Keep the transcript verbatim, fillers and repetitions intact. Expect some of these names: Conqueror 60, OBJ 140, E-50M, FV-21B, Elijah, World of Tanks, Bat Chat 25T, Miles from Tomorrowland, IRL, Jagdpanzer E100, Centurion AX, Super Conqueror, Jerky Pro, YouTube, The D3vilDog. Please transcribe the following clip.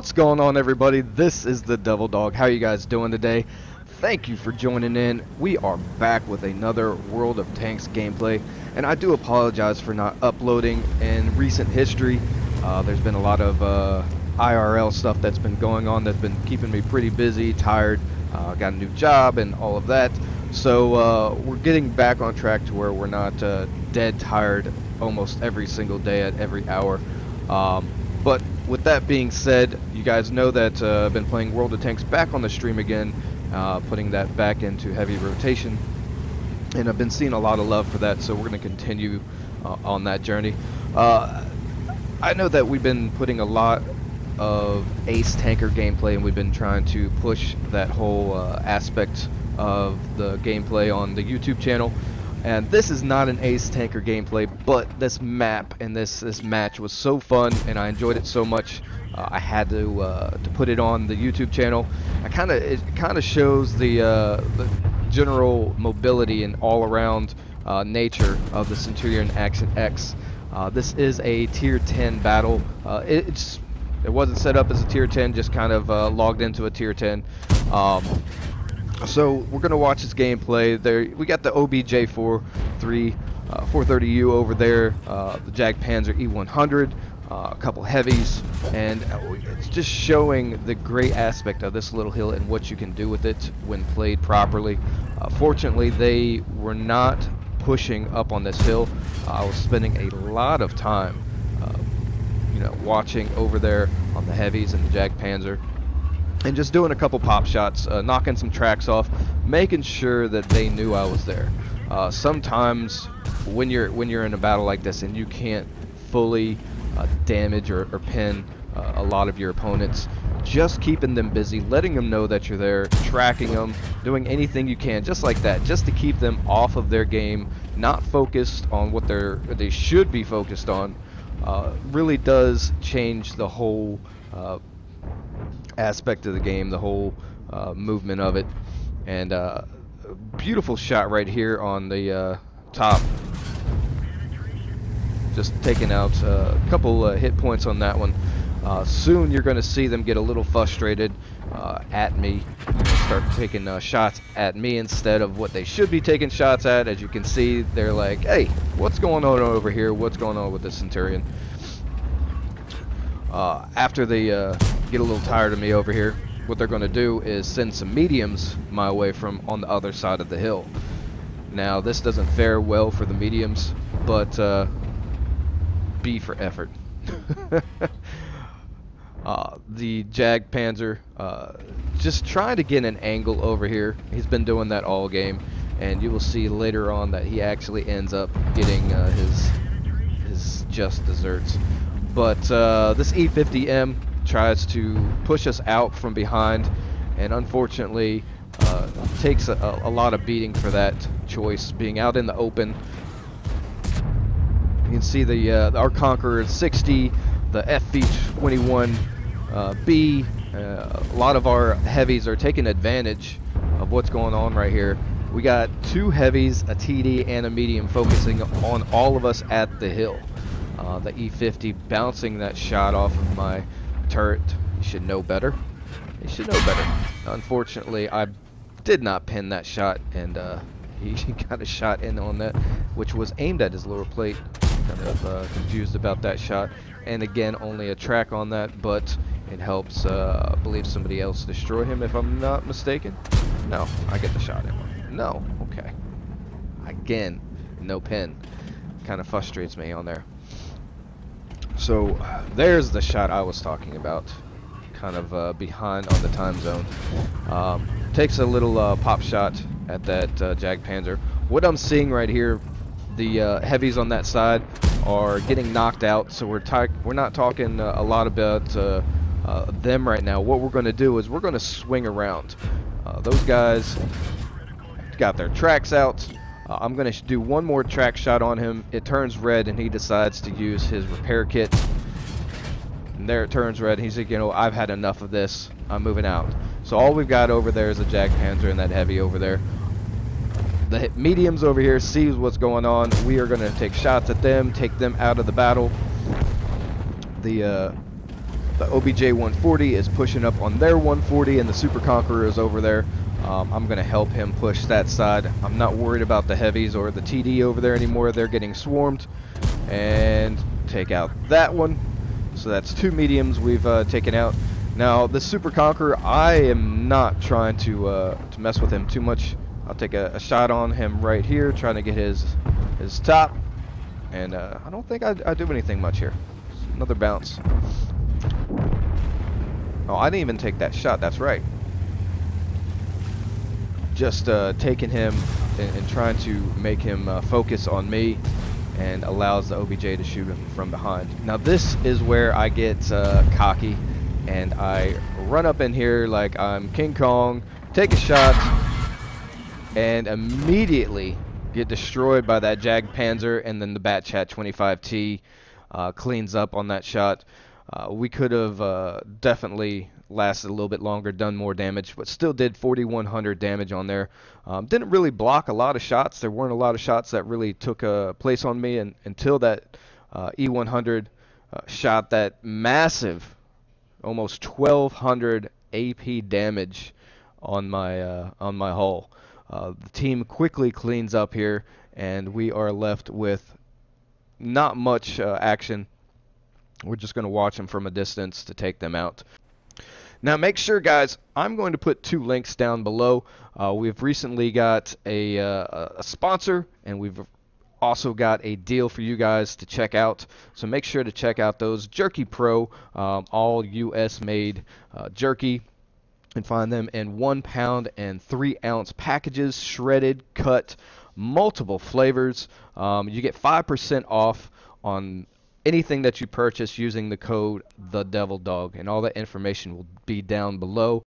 What's going on, everybody? This is the thed three vild Dog. How you guys doing today? Thank you for joining in. We are back with another World of Tanks gameplay, and I do apologize for not uploading in recent history. Uh, there's been a lot of uh, I R L stuff that's been going on that's been keeping me pretty busy, tired, uh, got a new job and all of that. So uh, we're getting back on track to where we're not uh, dead tired almost every single day at every hour. Um, but with that being said, you guys know that uh, I've been playing World of Tanks back on the stream again, uh, putting that back into heavy rotation, and I've been seeing a lot of love for that, so we're going to continue uh, on that journey. Uh, I know that we've been putting a lot of ace tanker gameplay, and we've been trying to push that whole uh, aspect of the gameplay on the YouTube channel. And this is not an ace tanker gameplay, but this map and this this match was so fun, and I enjoyed it so much. Uh, I had to uh, to put it on the YouTube channel. I kind of it kind of shows the, uh, the general mobility and all-around uh, nature of the Centurion A X. Uh, this is a tier ten battle. Uh, it, it's it wasn't set up as a tier ten, just kind of uh, logged into a tier ten. Um, So we're gonna watch this gameplay. There we got the O B J four thirty U over there, uh, the Jagdpanzer E one hundred, uh, a couple heavies, and it's just showing the great aspect of this little hill and what you can do with it when played properly. Uh, fortunately, they were not pushing up on this hill. I was spending a lot of time, uh, you know, watching over there on the heavies and the Jagdpanzer, and just doing a couple pop shots, uh, knocking some tracks off, making sure that they knew I was there. Uh, sometimes when you're when you're in a battle like this and you can't fully uh, damage or, or pin uh, a lot of your opponents, just keeping them busy, letting them know that you're there, tracking them, doing anything you can just like that, just to keep them off of their game, not focused on what they're they should be focused on, uh, really does change the whole uh, aspect of the game, the whole uh, movement of it. And uh, a beautiful shot right here on the uh, top, just taking out uh, a couple uh, hit points on that one. Uh, soon you're going to see them get a little frustrated uh, at me, start taking uh, shots at me instead of what they should be taking shots at. As you can see, they're like, hey, what's going on over here, what's going on with the Centurion? Uh, after they uh, get a little tired of me over here, what they're going to do is send some mediums my way from on the other side of the hill. Now this doesn't fare well for the mediums, but uh, B for effort. uh, the Jagdpanzer uh, just trying to get an angle over here. He's been doing that all game, and you will see later on that he actually ends up getting uh, his his just desserts. But uh, this E fifty M tries to push us out from behind, and unfortunately uh, takes a, a lot of beating for that choice, being out in the open. You can see the uh, our Conqueror sixty, the F V twenty-one B, uh, uh, a lot of our heavies are taking advantage of what's going on right here. We got two heavies, a T D and a medium focusing on all of us at the hill. Uh, the E fifty bouncing that shot off of my turret. You should know better. You should know better. Unfortunately, I did not pin that shot, and uh, he got a shot in on that, which was aimed at his lower plate. Kind of uh, confused about that shot. And again, only a track on that, but it helps, uh, I believe, somebody else destroy him, if I'm not mistaken. No, I get the shot in. No, okay. Again, no pin. Kind of frustrates me on there. So uh, there's the shot I was talking about, kind of uh, behind on the time zone. Um, takes a little uh, pop shot at that uh, Jagdpanzer. What I'm seeing right here, the uh, heavies on that side are getting knocked out, so we're, we're not talking uh, a lot about uh, uh, them right now. What we're going to do is we're going to swing around. Uh, those guys got their tracks out. I'm going to do one more track shot on him. It turns red, and he decides to use his repair kit. And there it turns red. He's like, you know, I've had enough of this. I'm moving out. So all we've got over there is a Jagdpanzer and that heavy over there. The mediums over here sees what's going on. We are going to take shots at them, take them out of the battle. The uh, The O B J one forty is pushing up on their one forty, and the Super Conqueror is over there. Um, I'm going to help him push that side. I'm not worried about the heavies or the T D over there anymore. They're getting swarmed. And take out that one. So that's two mediums we've uh, taken out. Now, the Super Conqueror, I am not trying to, uh, to mess with him too much. I'll take a, a shot on him right here, trying to get his, his top. And uh, I don't think I, I do anything much here. Another bounce. Oh, I didn't even take that shot. That's right. Just uh, taking him and, and trying to make him uh, focus on me, and allows the O B J to shoot him from behind. Now this is where I get uh, cocky, and I run up in here like I'm King Kong, take a shot, and immediately get destroyed by that Jagdpanzer, and then the Bat Chat twenty-five T uh, cleans up on that shot. Uh, we could have uh, definitely lasted a little bit longer, done more damage, but still did forty-one hundred damage on there. Um, didn't really block a lot of shots. There weren't a lot of shots that really took uh, place on me, and, until that uh, E one hundred uh, shot that massive, almost twelve hundred A P damage on my uh, on my hull. Uh, the team quickly cleans up here, and we are left with not much uh, action. We're just going to watch them from a distance to take them out. Now make sure, guys, I'm going to put two links down below. Uh, we've recently got a, uh, a sponsor, and we've also got a deal for you guys to check out. So make sure to check out those. Jerky Pro, um, all U S made uh, jerky. And find them in one pound and three ounce packages, shredded, cut, multiple flavors. Um, you get five percent off on anything that you purchase using the code the devil dog, and all that information will be down below.